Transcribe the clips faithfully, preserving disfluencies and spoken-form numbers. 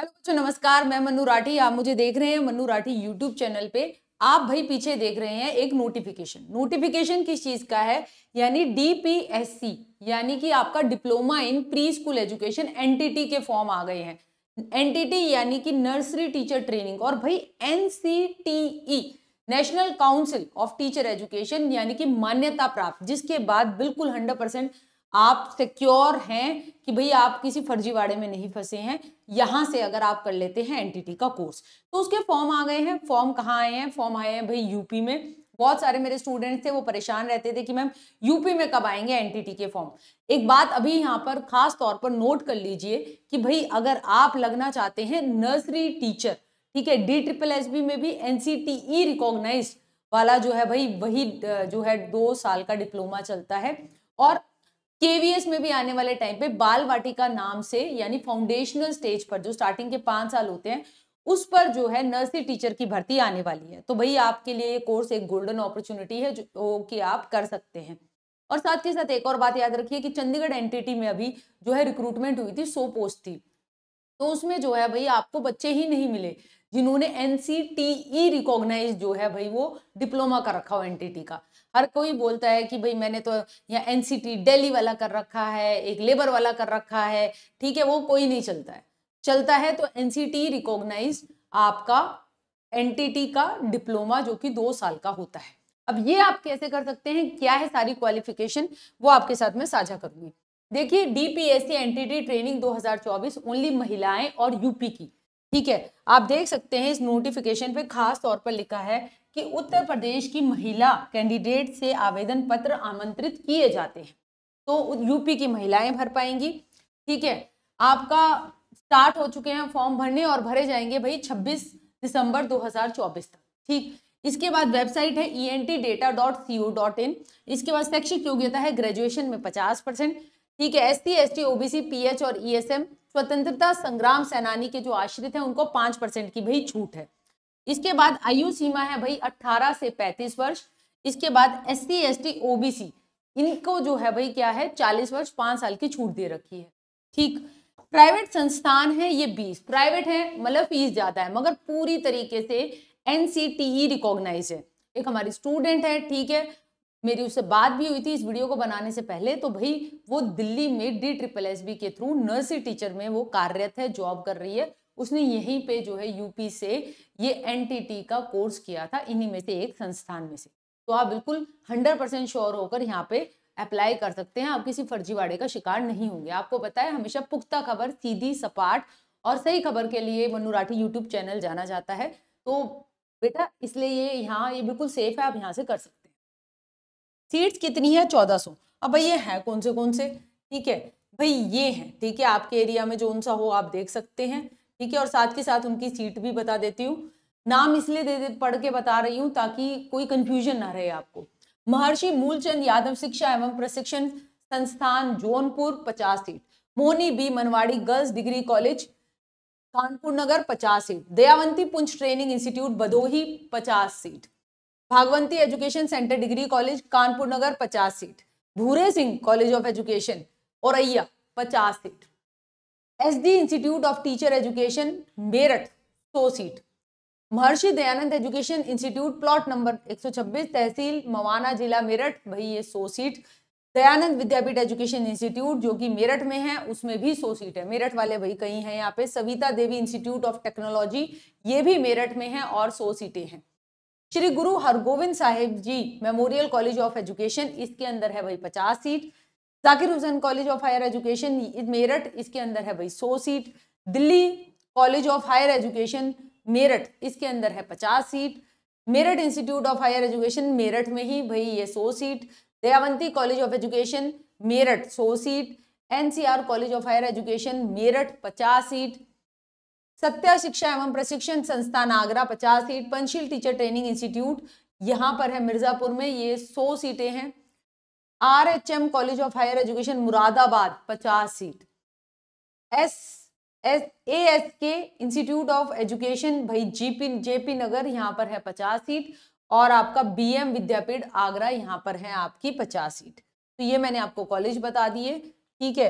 Hello बच्चों नमस्कार, मैं मनु राठी। आप मुझे देख रहे हैं मनु राठी यूट्यूब चैनल पे। आप भाई पीछे देख रहे हैं एक नोटिफिकेशन। नोटिफिकेशन किस चीज का है? यानी डीपीएससी यानी कि आपका diploma in pre school education NTT के फॉर्म आ गए हैं। एनटीटी यानी कि नर्सरी टीचर ट्रेनिंग, और भाई NCTE national council of teacher education यानी कि मान्यता प्राप्त, जिसके बाद बिल्कुल हंड्रेड परसेंट आप सिक्योर हैं कि भाई आप किसी फर्जीवाड़े में नहीं फंसे हैं। यहाँ से अगर आप कर लेते हैं एनटीटी का कोर्स तो उसके फॉर्म आ गए हैं। फॉर्म कहाँ आए हैं? फॉर्म आए हैं भाई यूपी में। बहुत सारे मेरे स्टूडेंट्स थे, वो परेशान रहते थे कि मैम यूपी में कब आएंगे एनटीटी के फॉर्म। एक बात अभी यहाँ पर खास तौर पर नोट कर लीजिए कि भाई अगर आप लगना चाहते हैं नर्सरी टीचर, ठीक है, डी ट्रिपल एस बी में भी एनसीटीई रिकॉग्नाइज वाला जो है भाई वही जो है दो साल का डिप्लोमा चलता है, और केवीएस में भी आने वाले टाइम पे बाल वाटिका नाम से यानी फाउंडेशनल स्टेज पर जो स्टार्टिंग के पांच साल होते हैं उस पर जो है नर्सरी टीचर की भर्ती आने वाली है। तो भाई आपके लिए ये कोर्स एक गोल्डन अपॉर्चुनिटी है जो कि आप कर सकते हैं। और साथ के साथ एक और बात याद रखिए कि चंडीगढ़ एनटीटी में अभी जो है रिक्रूटमेंट हुई थी, सौ पोस्ट थी, तो उसमें जो है भाई आपको बच्चे ही नहीं मिले जिन्होंने एनसीटीई रिकॉग्नाइज जो है भाई वो डिप्लोमा कर रखा हो एनटीटी का। हर कोई बोलता है कि भाई मैंने तो यहाँ एनसीटी दिल्ली वाला कर रखा है, एक लेबर वाला कर रखा है, ठीक है, वो कोई नहीं चलता है। चलता है तो एनसीटी रिकॉग्नाइज आपका एनटीटी का डिप्लोमा जो कि दो साल का होता है। अब ये आप कैसे कर सकते हैं, क्या है सारी क्वालिफिकेशन, वो आपके साथ में साझा करूंगी। देखिए डीपीएससी एनटीटी ट्रेनिंग दो हजार चौबीस ओनली महिलाएं और यूपी की, ठीक है। आप देख सकते हैं इस नोटिफिकेशन पे खास तौर पर लिखा है कि उत्तर प्रदेश की महिला कैंडिडेट से आवेदन पत्र आमंत्रित किए जाते हैं, तो यूपी की महिलाएं भर पाएंगी, ठीक है। आपका स्टार्ट हो चुके हैं फॉर्म भरने और भरे जाएंगे भाई छब्बीस दिसंबर दो हजार चौबीस तक, ठीक। इसके बाद वेबसाइट है E N T data dot C O dot in. इसके बाद शैक्षिक योग्यता है ग्रेजुएशन में पचास परसेंट, ठीक है। S C S T OBC PH और ईएसएम स्वतंत्रता संग्राम सेनानी के जो आश्रित हैं उनको पांच परसेंट की भाई छूट है। इसके बाद आयु सीमा है भाई अठारह से पैंतीस वर्ष। इसके बाद S C S T OBC इनको जो है भाई क्या है चालीस वर्ष, पांच साल की छूट दे रखी है, ठीक। प्राइवेट संस्थान है ये बीस, प्राइवेट है मतलब फीस ज्यादा है, मगर पूरी तरीके से एनसीटीई रिकॉग्नाइज है। एक हमारी स्टूडेंट है, ठीक है, मेरी उससे बात भी हुई थी इस वीडियो को बनाने से पहले, तो भाई वो दिल्ली में डी ट्रिपल एस बी के थ्रू नर्सरी टीचर में वो कार्यरत है, जॉब कर रही है। उसने यहीं पे जो है यूपी से ये एनटीटी का कोर्स किया था, इन्हीं में से एक संस्थान में से। तो आप बिल्कुल हंड्रेड परसेंट श्योर होकर यहाँ पे अप्लाई कर सकते हैं, आप किसी फर्जीवाड़े का शिकार नहीं होंगे। आपको पता है हमेशा पुख्ता खबर, सीधी सपाट और सही खबर के लिए मनु राठी यूट्यूब चैनल जाना जाता है, तो बेटा इसलिए ये यहाँ ये बिल्कुल सेफ है, आप यहाँ से कर सकते हैं। सीट्स कितनी है? चौदह सौ। अब भाई ये है कौन से कौन से, ठीक है भाई ये है, ठीक है, आपके एरिया में जो सा हो आप देख सकते हैं, ठीक है। और साथ के साथ उनकी सीट भी बता देती हूँ, नाम इसलिए दे, दे पढ़ के बता रही हूँ ताकि कोई कंफ्यूजन ना रहे आपको। महर्षि मूलचंद यादव शिक्षा एवं प्रशिक्षण संस्थान जौनपुर पचास सीट, मोहनी B Manwadi girls degree college Kanpur Nagar पचास seat, Dayawanti Poonch training institute Bhadohi पचास seat, Bhagwanti education centre degree college Kanpur Nagar पचास seat, Bhure Singh college of education Auraiya पचास seat, SD institute of teacher education Meerut सौ seat, Maharshi Dayanand education institute plot number एक सौ छब्बीस तहसील मवाना जिला मेरठ, भाई ये सौ seat. Dayanand Vidyapeeth education institute जो कि मेरठ में है उसमें भी सौ सीट है, मेरठ वाले भाई कई हैं यहाँ पे। Savita Devi institute of technology ये भी मेरठ में है और सौ सीटें हैं। Shri Guru Hargobind Sahib ji memorial college of education, इसके अंदर है भाई पचास seat. Zakir Hussain college of higher education Meerut, इसके अंदर है भाई सौ seat. Delhi college of higher education Meerut, इसके अंदर है पचास seat. Meerut institute of higher education Meerut में ही भाई ये सौ seat. Dayawanti college of education Meerut सौ seat. NCR college of higher education Meerut पचास सीट। सत्या शिक्षा एवं प्रशिक्षण संस्थान आगरा पचास seat. Panchsheel teacher training institute यहाँ पर है मिर्जापुर में, ये सौ सीटें हैं। RHM college of higher education Moradabad पचास seat. S S A S K institute of education भाई जीपी जेपी नगर यहाँ पर है पचास सीट। और आपका बीएम विद्यापीठ आगरा यहाँ पर है आपकी पचास सीट। तो ये मैंने आपको कॉलेज बता दिए, ठीक है।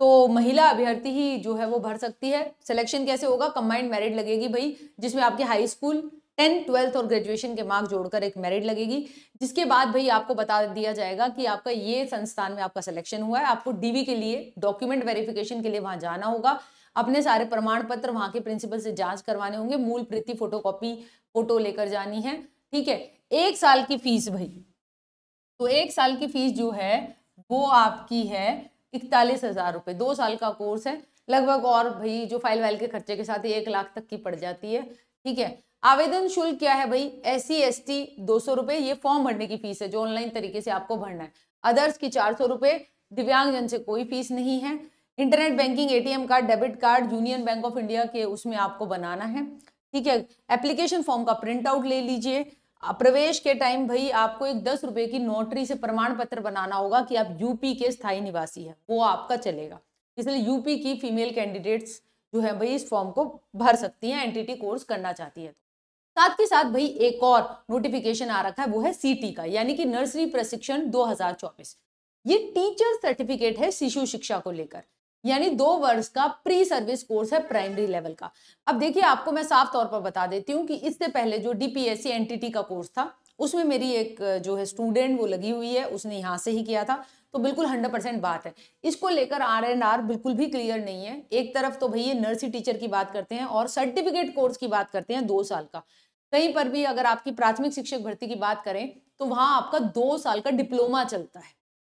तो महिला अभ्यर्थी ही जो है वो भर सकती है। सिलेक्शन कैसे होगा? कंबाइंड मेरिट लगेगी भाई, जिसमें आपके हाई स्कूल टेंथ ट्वेल्थ और ग्रेजुएशन के मार्क जोड़कर एक मेरिट लगेगी, जिसके बाद भाई आपको बता दिया जाएगा कि आपका ये संस्थान में आपका सिलेक्शन हुआ है। आपको डीवी के लिए, डॉक्यूमेंट वेरिफिकेशन के लिए वहाँ जाना होगा, अपने सारे प्रमाण पत्र वहाँ के प्रिंसिपल से जांच करवाने होंगे, मूल प्रति फोटोकॉपी फोटो लेकर जानी है, ठीक है। एक साल की फीस भाई, तो एक साल की फीस जो है वो आपकी है इकतालीस हजार रुपये। दो साल का कोर्स है लगभग, और भाई जो फाइल वाइल के खर्चे के साथ एक लाख तक की पड़ जाती है, ठीक है। आवेदन शुल्क क्या है भाई? एस सी एस टी दो सौ रुपये, ये फॉर्म भरने की फीस है जो ऑनलाइन तरीके से आपको भरना है। अदर्स की चार सौ रुपये, दिव्यांगजन से कोई फीस नहीं है। Internet banking, ATM card, debit card union bank of India के उसमें आपको बनाना है, ठीक है। एप्लीकेशन फॉर्म का प्रिंट आउट ले लीजिए। प्रवेश के टाइम भाई आपको एक दस रुपए की नोटरी से प्रमाण पत्र बनाना होगा कि आप यूपी के स्थायी निवासी हैं, वो आपका चलेगा। इसलिए यूपी की फीमेल कैंडिडेट्स जो है भाई इस फॉर्म को भर सकती हैं, एनटीटी कोर्स करना चाहती है। साथ ही साथ भाई एक और नोटिफिकेशन आ रखा है, वो है सीटी का, यानी कि नर्सरी प्रशिक्षण दो हजार चौबीस। ये टीचर सर्टिफिकेट है शिशु शिक्षा को लेकर, यानी दो वर्ष का प्री सर्विस कोर्स है प्राइमरी लेवल का। अब देखिए, आपको मैं साफ तौर पर बता देती हूँ कि इससे पहले जो डीपीएससी एनटीटी का कोर्स था उसमें मेरी एक जो है स्टूडेंट वो लगी हुई है, उसने यहाँ से ही किया था, तो बिल्कुल हंड्रेड परसेंट बात है। इसको लेकर आर एंड आर बिल्कुल भी क्लियर नहीं है। एक तरफ तो भैया नर्सरी टीचर की बात करते हैं और सर्टिफिकेट कोर्स की बात करते हैं दो साल का। कहीं पर भी अगर आपकी प्राथमिक शिक्षक भर्ती की बात करें तो वहाँ आपका दो साल का डिप्लोमा चलता है,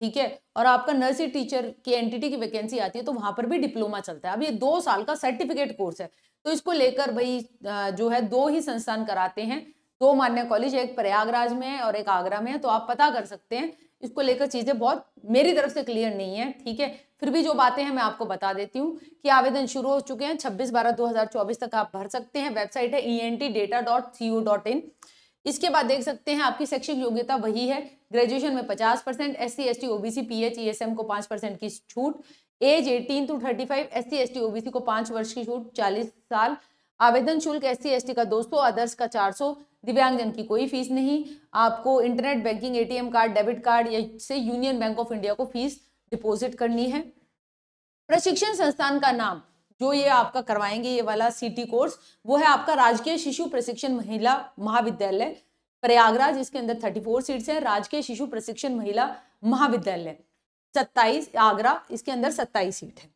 ठीक है, और आपका नर्सरी टीचर की एनटीटी की वैकेंसी आती है तो वहां पर भी डिप्लोमा चलता है। अब ये दो साल का सर्टिफिकेट कोर्स है, तो इसको लेकर भाई जो है दो ही संस्थान कराते हैं, दो मान्य कॉलेज, एक प्रयागराज में है और एक आगरा में है, तो आप पता कर सकते हैं। इसको लेकर चीजें बहुत मेरी तरफ से क्लियर नहीं है, ठीक है। फिर भी जो बातें हैं मैं आपको बता देती हूँ कि आवेदन शुरू हो चुके हैं, छब्बीस बारह दो हजार चौबीस तक आप भर सकते हैं। वेबसाइट है E N T data dot C O dot in. इसके बाद देख सकते हैं आपकी शैक्षिक योग्यता वही है, ग्रेजुएशन में पचास percent, S C S T OBC P H E S M को पाँच परसेंट की छूट, एज अठारह टू पैंतीस, एस सी एस टी ओबीसी को पाँच वर्ष की छूट चालीस साल। आवेदन शुल्क एस सी एस टी का दो सौ, अदर्स का चार सौ, दिव्यांगजन की कोई फीस नहीं। आपको internet banking, ATM card, debit card से यूनियन बैंक ऑफ इंडिया को फीस डिपोजिट करनी है। प्रशिक्षण संस्थान का नाम जो ये आपका करवाएंगे, ये वाला सीटी कोर्स, वो है आपका राजकीय शिशु प्रशिक्षण महिला महाविद्यालय प्रयागराज। इसके अंदर चौंतीस सीट्स हैं। राजकीय शिशु प्रशिक्षण महिला महाविद्यालय सत्ताईस, आगरा, इसके अंदर सत्ताईस सीट है,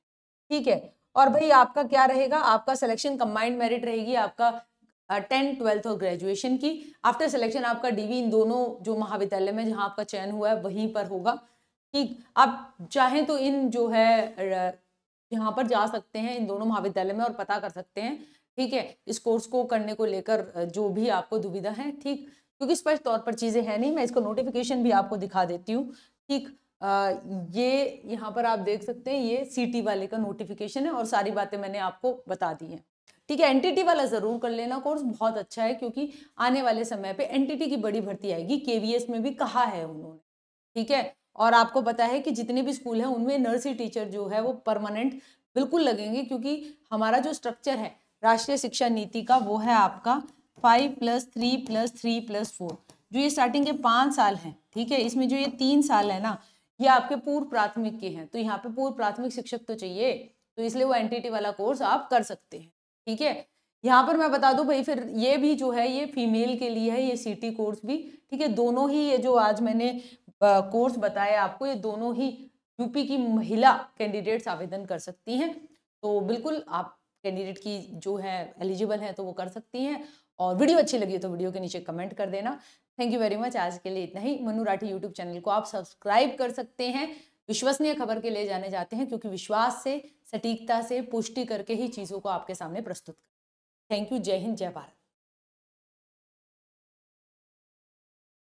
ठीक है। और भाई आपका क्या रहेगा? आपका सिलेक्शन कंबाइंड मेरिट रहेगी आपका टेंथ ट्वेल्थ और ग्रेजुएशन की। आफ्टर सिलेक्शन आपका डीवी इन दोनों जो महाविद्यालय में जहाँ आपका चयन हुआ है वहीं पर होगा, ठीक। आप चाहें तो इन जो है यहाँ पर जा सकते हैं इन दोनों महाविद्यालय में और पता कर सकते हैं, ठीक है, इस कोर्स को करने को लेकर जो भी आपको दुविधा है, ठीक, क्योंकि स्पष्ट तौर पर चीजें हैं नहीं। मैं इसको नोटिफिकेशन भी आपको दिखा देती हूँ, ठीक। ये यहाँ पर आप देख सकते हैं, ये सीटी वाले का नोटिफिकेशन है और सारी बातें मैंने आपको बता दी हैं, ठीक है। एनटीटी वाला जरूर कर लेना, कोर्स बहुत अच्छा है, क्योंकि आने वाले समय पर एनटीटी की बड़ी भर्ती आएगी। केवीएस में भी कहा है उन्होंने, ठीक है, और आपको पता है कि जितने भी स्कूल हैं उनमें नर्सरी टीचर जो है वो परमानेंट बिल्कुल लगेंगे, क्योंकि हमारा जो स्ट्रक्चर है राष्ट्रीय शिक्षा नीति का वो है आपका five plus three plus three plus four. जो ये स्टार्टिंग के पाँच साल हैं, ठीक है, इसमें जो ये तीन साल है ना, ये आपके पूर्व प्राथमिक के हैं, तो यहाँ पे पूर्व प्राथमिक शिक्षक तो चाहिए, तो इसलिए वो एनटीटी वाला कोर्स आप कर सकते हैं, ठीक है। यहाँ पर मैं बता दूं भाई, फिर ये भी जो है ये फीमेल के लिए है, ये सीटी कोर्स भी, ठीक है। दोनों ही ये जो आज मैंने कोर्स बताया आपको, ये दोनों ही यूपी की महिला कैंडिडेट्स आवेदन कर सकती हैं, तो बिल्कुल आप कैंडिडेट की जो है एलिजिबल हैं तो वो कर सकती हैं। और वीडियो अच्छी लगी तो वीडियो के नीचे कमेंट कर देना। थैंक यू वेरी मच, आज के लिए इतना ही। मनु राठी यूट्यूब चैनल को आप सब्सक्राइब कर सकते हैं। विश्वसनीय खबर के लिए जाने जाते हैं, क्योंकि विश्वास से, सटीकता से, पुष्टि करके ही चीज़ों को आपके सामने प्रस्तुत कर। Thank you. जय हिंद, जय भारत।